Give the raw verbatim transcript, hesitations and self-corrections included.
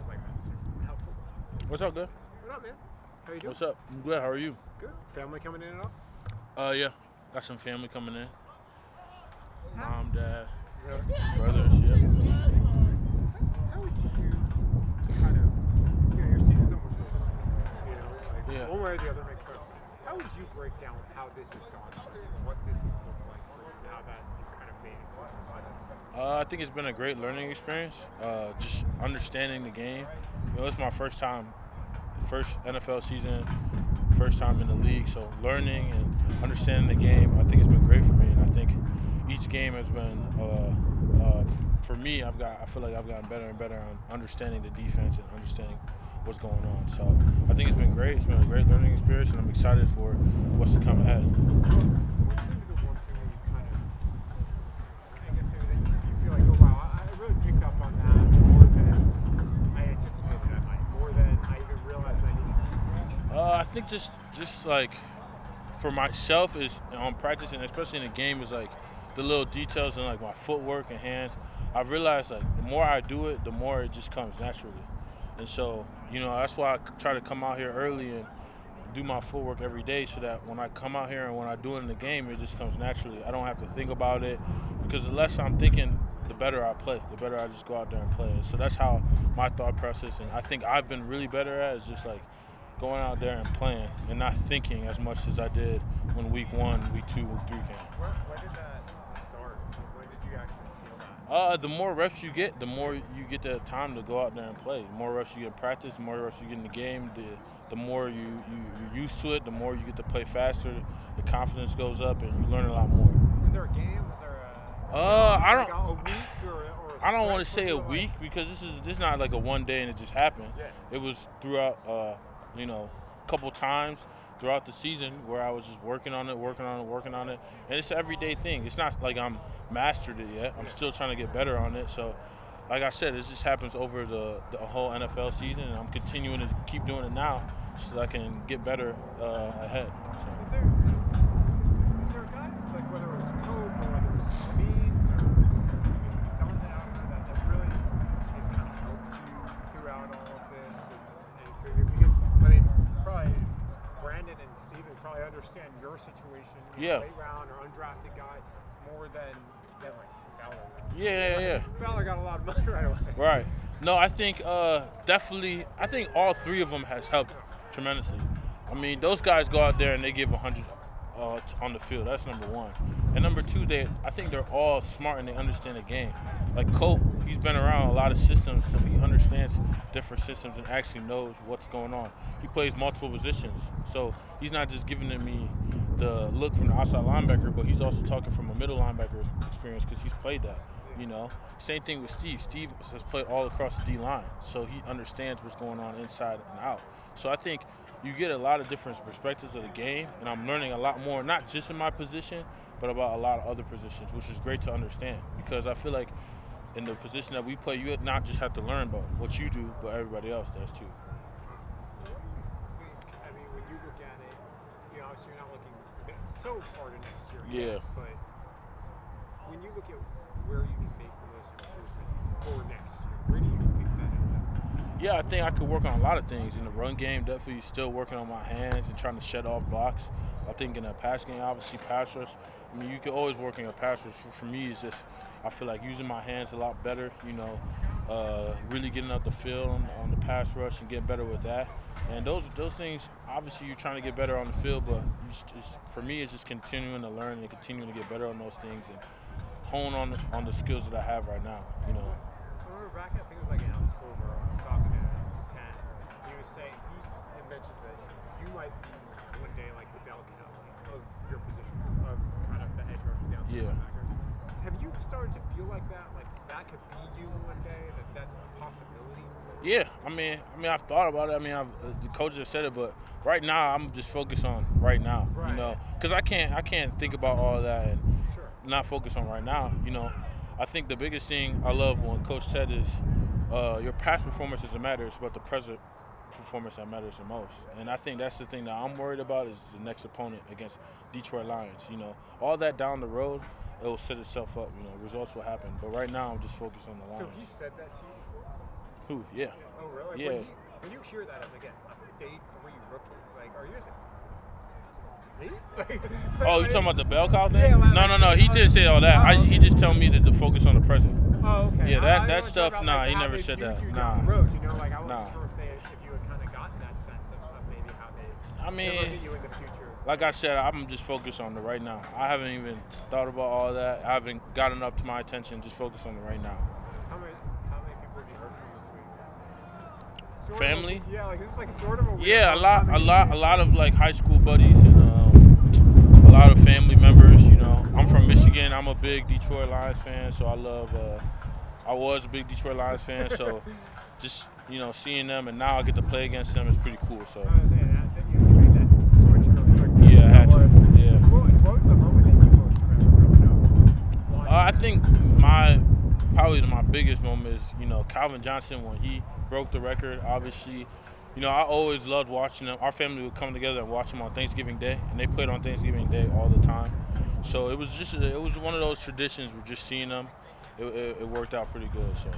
was like, that's super helpful. What's up, good? What up, man? How you doing? What's up? I'm good. How are you? Good. Family coming in at all? Uh, yeah. Got some family coming in. How? Mom, dad, really? Brother, shit. How would you kind of, you know, your season's almost over. You know, like, yeah. one way or the other, make perfect. How would you break down how this has gone for you, what this has looked like for you, and how that you've kind of made it for yourself? Uh, I think it's been a great learning experience, uh, just understanding the game. You know, it's my first time, first N F L season, first time in the league, so learning and understanding the game, I think it's been great for me, and I think each game has been, uh, uh, for me, I've got, I feel like I've gotten better and better on understanding the defense and understanding what's going on. So I think it's been great. It's been a great learning experience, and I'm excited for what's to come ahead. What's going to be the one thing that you kind of, I guess maybe that you feel like, oh wow, I really picked up on that more than I anticipated I might, more than I even realized I needed to? Uh, I think just, just like for myself is on um, practice, and especially in the game, is like the little details and like my footwork and hands. I've realized like the more I do it, the more it just comes naturally. And so, you know, that's why I try to come out here early and do my footwork every day, so that when I come out here and when I do it in the game, it just comes naturally. I don't have to think about it, because the less I'm thinking, the better I play, the better I just go out there and play. And so that's how my thought process, and I think I've been really better at, is just like going out there and playing and not thinking as much as I did when week one, week two, week three came. Where, where did that start? Where did you actually? Uh, the more reps you get, the more you get the time to go out there and play. The more reps you get in practice, the more reps you get in the game, the the more you, you, you're used to it, the more you get to play faster, the confidence goes up, and you learn a lot more. Is there a game? Is there a, uh, I don't, a week or, or a I don't want to say a week, because this is this is not like a one day and it just happened. Yeah. It was throughout, uh, you know, a couple times throughout the season where I was just working on it, working on it, working on it. And it's an everyday thing. It's not like I'm mastered it yet. I'm still trying to get better on it. So, like I said, it just happens over the, the whole N F L season, and I'm continuing to keep doing it now so that I can get better uh, ahead. So. Is, there, is, is there a guy, like whether it was Kobe or whether it was Speeds or Dante Fowler, that, that really has kind of helped you throughout all of this? And, and because, I mean, probably Brandon and Steven probably understand your situation, you know, yeah. late round or undrafted guy, more than, than like Fowler. Yeah, yeah, yeah. Fowler got a lot of money right away. Right. No, I think uh, definitely, I think all three of them has helped tremendously. I mean, those guys go out there and they give one hundred uh, on the field. That's number one. And number two, they, I think they're all smart and they understand the game. Like Cope, he's been around a lot of systems, so he understands different systems and actually knows what's going on. He plays multiple positions, so he's not just giving me the look from the outside linebacker, but he's also talking from a middle linebacker experience because he's played that, you know. Same thing with Steve. Steve has played all across the D-line, so he understands what's going on inside and out. So I think you get a lot of different perspectives of the game, and I'm learning a lot more, not just in my position, but about a lot of other positions, which is great to understand, because I feel like in the position that we play, you not just have to learn about what you do, but everybody else does too. So you're not looking so far to next year. Yeah. But when you look at where you can make the most improvement for next year, where do you think that ends up? Yeah, I think I could work on a lot of things. In the run game, definitely still working on my hands and trying to shut off blocks. I think in the pass game, obviously pass rush. I mean, you can always work in a pass rush. For, for me, it's just I feel like using my hands a lot better, you know, uh, really getting up the field on, on the pass rush and getting better with that. And those those things, obviously, you're trying to get better on the field, but just, just, for me, it's just continuing to learn and continuing to get better on those things and hone on the, on the skills that I have right now. You know. I remember back, I think it was like in October, I was talking to Tan. He was saying he mentioned that you might be one day like the Bell Cow of your position, of kind of the edge rusher down. Yeah. Have you started to feel like that? Like that could be you one day? That that's a possibility. Yeah, I mean, I mean, I've thought about it. I mean, I've, uh, the coaches have said it, but right now I'm just focused on right now, right. You know, because I can't, I can't think about all that and sure. not focus on right now. You know, I think the biggest thing I love when Coach said is, uh, your past performance doesn't matter; it's about the present performance that matters the most. And I think that's the thing that I'm worried about is the next opponent against Detroit Lions. You know, all that down the road, it will set itself up. You know, results will happen, but right now I'm just focused on the Lions. So he said that to you. Who? Yeah. Oh, really? Yeah. When you, when you hear that as, again, a day three rookie, like, are you just me? Like, oh, you talking about the bell cow thing? Yeah, like, no, no, no. He uh, didn't say all that. Uh, I, he just told me that to focus on the present. Oh, okay. Yeah, that, I, I that stuff, about, nah, like, he never said that. Nah. Road, you know, like, I wasn't nah. sure if, they, if you had kind of gotten that sense of, of maybe how they I mean, look at you in the future. Like I said, I'm just focused on the right now. I haven't even thought about all that. I haven't gotten up to my attention. Just focus on the right now. How many, how many people have you heard from this week? Sort Family? Of, yeah, like this is like sort of a weird Yeah, a lot, a lot, a lot of like high school buddies and um, a lot of family members. You know, I'm from Michigan. I'm a big Detroit Lions fan, so I love. Uh, I was a big Detroit Lions fan, so just you know, seeing them and now I get to play against them is pretty cool. So. I was saying, I think you made that switch real quick. Yeah, I had to. Yeah. What was the moment that you most remember growing up? Uh, I think my. Probably my biggest moment is, you know, Calvin Johnson when he broke the record. Obviously, you know, I always loved watching him. Our family would come together and watch him on Thanksgiving Day, and they played on Thanksgiving Day all the time. So it was just, it was one of those traditions. We're just seeing them. It, it, it worked out pretty good. So.